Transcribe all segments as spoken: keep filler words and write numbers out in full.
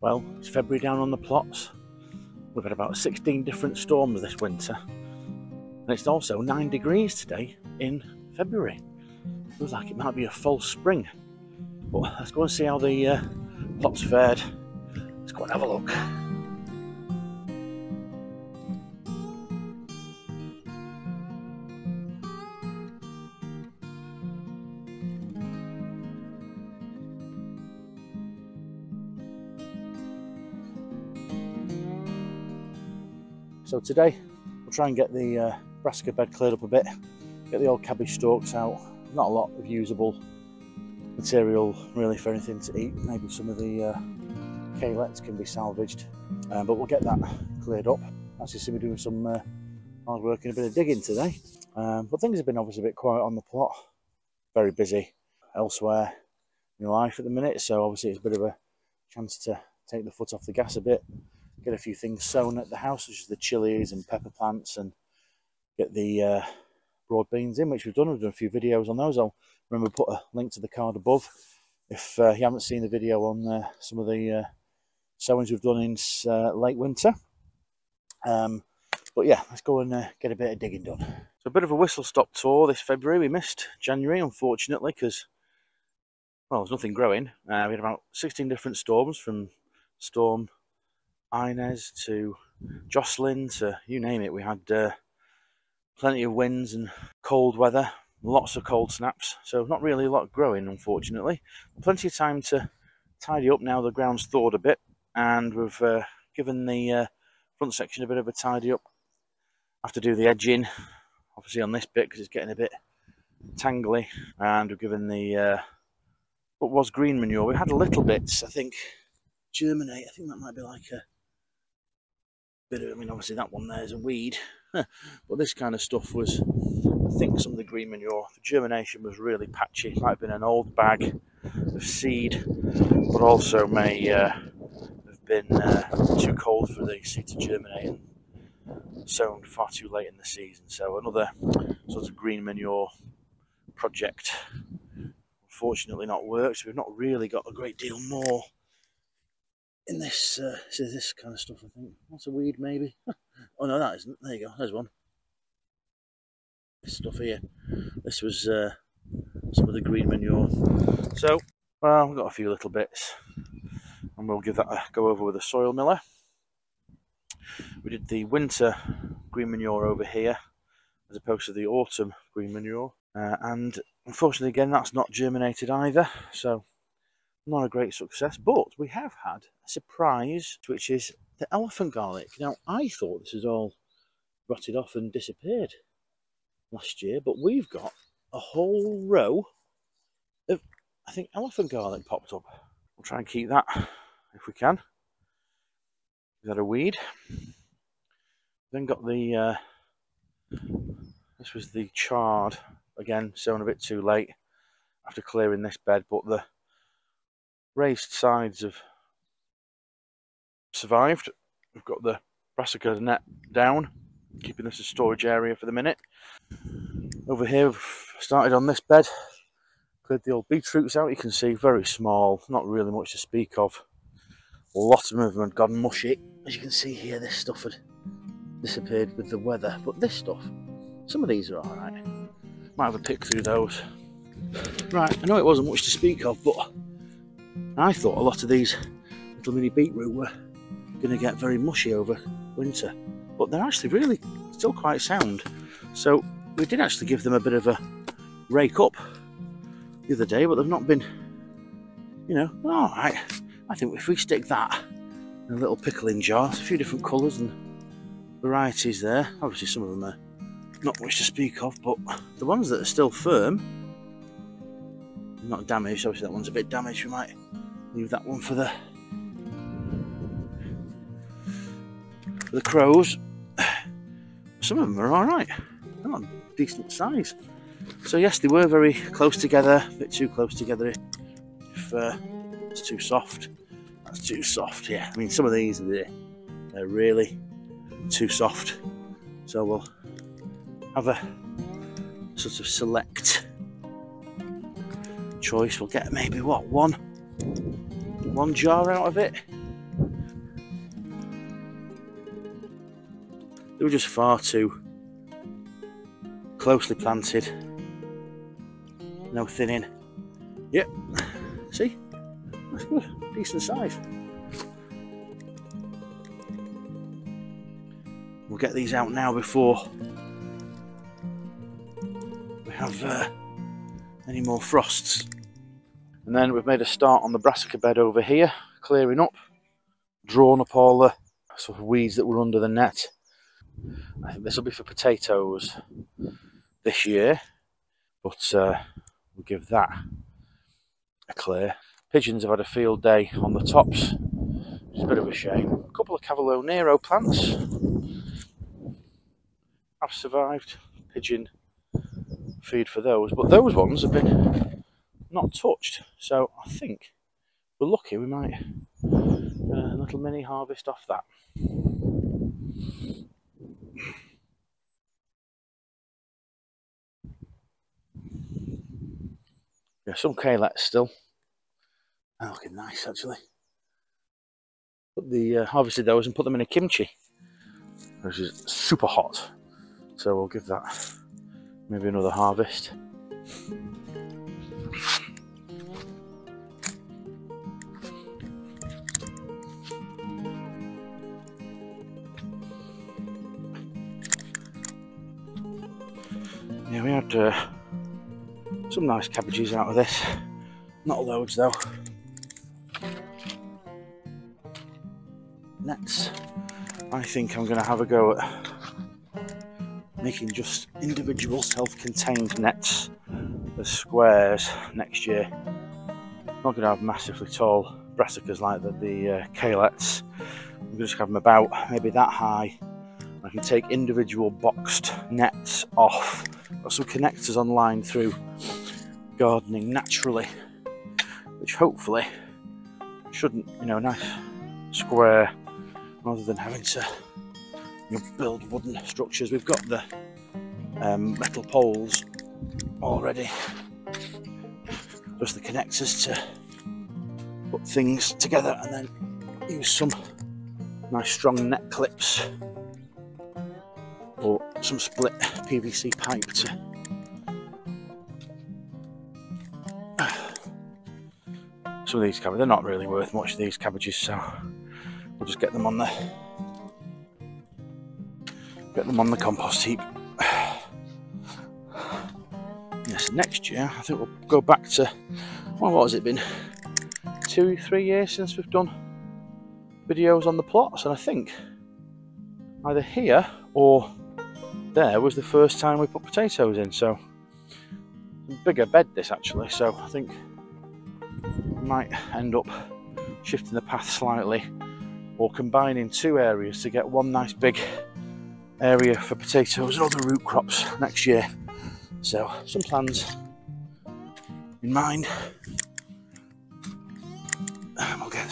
Well, it's February down on the plots. We've had about sixteen different storms this winter. And it's also nine degrees today in February. Feels like it might be a false spring. But let's go and see how the uh, plots fared. Let's go and have a look. So today we'll try and get the uh, brassica bed cleared up a bit, get the old cabbage stalks out. Not a lot of usable material really for anything to eat. Maybe some of the uh, kalettes can be salvaged, um, but we'll get that cleared up. As you see, we're doing some uh, hard work and a bit of digging today. Um, but things have been obviously a bit quiet on the plot, very busy elsewhere in life at the minute. So obviously it's a bit of a chance to take the foot off the gas a bit. Get a few things sown at the house, such as the chilies and pepper plants, and get the uh, broad beans in, which we've done. We've done a few videos on those. I'll remember put a link to the card above if uh, you haven't seen the video on uh, some of the uh, sowings we've done in uh, late winter. Um, but yeah, let's go and uh, get a bit of digging done. So a bit of a whistle-stop tour this February. We missed January, unfortunately, because, well, there's nothing growing. Uh, we had about sixteen different storms, from storm Inez to Jocelyn to you name it. We had uh, plenty of winds and cold weather, lots of cold snaps, so not really a lot growing, unfortunately. Plenty of time to tidy up now the ground's thawed a bit, and we've uh, given the uh, front section a bit of a tidy up. I have to do the edging obviously on this bit because it's getting a bit tangly, and we've given the uh, what was green manure. We had a little bit, I think, germinate. I think that might be like a bit of, I mean, obviously that one there is a weed, but this kind of stuff was, I think, some of the green manure. The germination was really patchy. It might have been an old bag of seed, but also may uh, have been uh, too cold for the seed to germinate and sown far too late in the season. So another sort of green manure project, unfortunately not worked. We've not really got a great deal more in this, uh, see this kind of stuff, I think. That's a weed, maybe. Oh no, that isn't. There you go, there's one. This stuff here. This was uh, some of the green manure. So, well, we've got a few little bits, and we'll give that a go over with a soil miller. We did the winter green manure over here, as opposed to the autumn green manure. Uh, and unfortunately, again, that's not germinated either, so not a great success. But we have had a surprise, which is the elephant garlic. Now, I thought this was all rotted off and disappeared last year, but we've got a whole row of, I think, elephant garlic popped up. We'll try and keep that if we can. Is that a weed? Then got the uh, this was the chard, again sown a bit too late after clearing this bed, but the raised sides have survived. We've got the brassica net down, keeping this a storage area for the minute. Over here, we've started on this bed, cleared the old beetroots out. You can see very small, not really much to speak of. A lot of them had gone mushy. As you can see here, this stuff had disappeared with the weather, but this stuff, some of these are all right. Might have a pick through those. Right, I know it wasn't much to speak of, but I thought a lot of these little mini beetroot were going to get very mushy over winter, but they're actually really still quite sound. So we did actually give them a bit of a rake up the other day, but they've not been, you know, all right. I think if we stick that in a little pickling jar, a few different colours and varieties there. Obviously some of them are not much to speak of, but the ones that are still firm, not damaged, obviously that one's a bit damaged, we might leave that one for the for the crows. Some of them are all right. They're not decent size. So yes, they were very close together, a bit too close together. If uh, it's too soft, that's too soft. Yeah, I mean some of these are they're really too soft. So we'll have a sort of select choice. We'll get maybe what one. One jar out of it, They were just far too closely planted. No thinning. Yep. See? That's good. Decent size. We'll get these out now before we have uh, any more frosts. And then we've made a start on the brassica bed over here, clearing up, drawn up all the sort of weeds that were under the net. I think this will be for potatoes this year, but uh, we'll give that a clear. Pigeons have had a field day on the tops, it's a bit of a shame. A couple of Cavolo Nero plants have survived pigeon feed for those, but those ones have been not touched, so I think we're lucky, we might get a little mini harvest off that. Yeah, some kalettes still. They're looking nice, actually. Put the uh, harvested those and put them in a kimchi, which is super hot. So we'll give that maybe another harvest. Yeah, we had uh, some nice cabbages out of this. Not loads though. Next, I think I'm going to have a go at making just individual self-contained nets as squares next year. I'm not going to have massively tall brassicas like the, the uh, kalettes. I'm going to just have them about maybe that high. I can take individual boxed nets off. Got some connectors online through Gardening Naturally, which hopefully shouldn't, you know, nice square rather than having to, you know, build wooden structures. We've got the um, metal poles already, just the connectors to put things together, and then use some nice strong net clips or some split P V C pipe to some of these cabbages. They're not really worth much, these cabbages, so we'll just get them on the get them on the compost heap. Yes, next year I think we'll go back to, well, what has it been, two, three years since we've done videos on the plots, and I think either here or there was the first time we put potatoes in, so a bigger bed this actually, so I think we might end up shifting the path slightly or combining two areas to get one nice big area for potatoes and other root crops next year. So some plans in mind, and we'll get,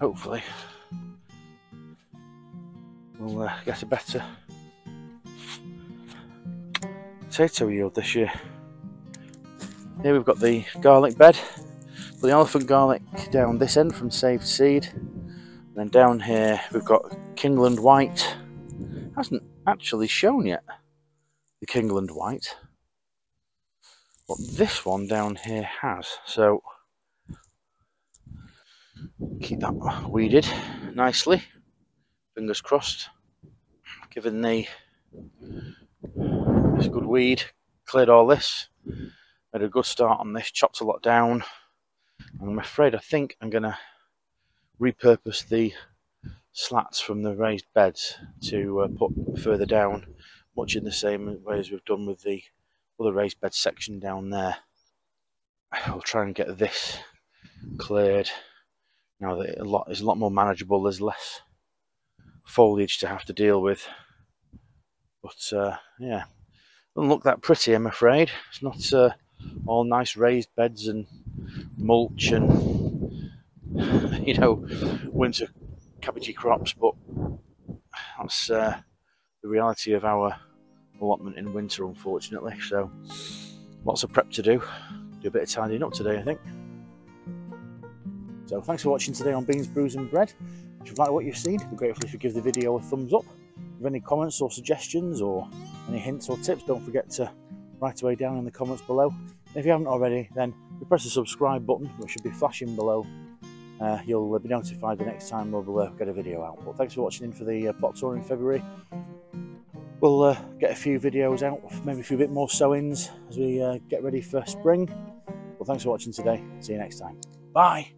hopefully we'll uh, get a better potato yield this year. Here we've got the garlic bed, put the elephant garlic down this end from saved seed, and then down here we've got Kingland white. Hasn't actually shown yet, the Kingland white, but this one down here has, so keep that weeded nicely, fingers crossed, given the this good weed. Cleared all this, made a good start on this, chopped a lot down, and I'm afraid I think I'm going to repurpose the slats from the raised beds to uh, put further down, much in the same way as we've done with the other raised bed section down there. I'll try and get this cleared now that a lot is a lot more manageable, there's less foliage to have to deal with, but uh, yeah, doesn't look that pretty, I'm afraid. It's not uh, all nice raised beds and mulch and, you know, winter cabbagey crops, but that's uh, the reality of our allotment in winter, unfortunately. So lots of prep to do, do a bit of tidying up today, I think. So thanks for watching today on Beans, Brews and Bread. If you like what you've seen, I'm grateful if you give the video a thumbs up. If you have any comments or suggestions or any hints or tips, don't forget to write away down in the comments below. And if you haven't already, then you press the subscribe button, which should be flashing below. Uh, you'll be notified the next time we'll uh, get a video out. But thanks for watching in for the uh, pot tour in February. We'll uh, get a few videos out, maybe a few bit more sowings as we uh, get ready for spring. Well, thanks for watching today. See you next time. Bye.